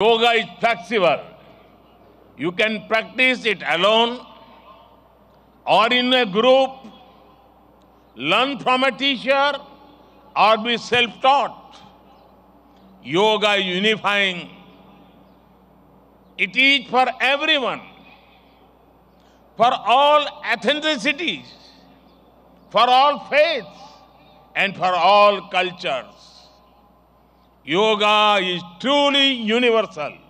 Yoga is flexible. You can practice it alone or in a group, learn from a teacher or be self-taught. Yoga is unifying. It is for everyone, for all ethnicities, for all faiths and for all cultures. Yoga is truly universal.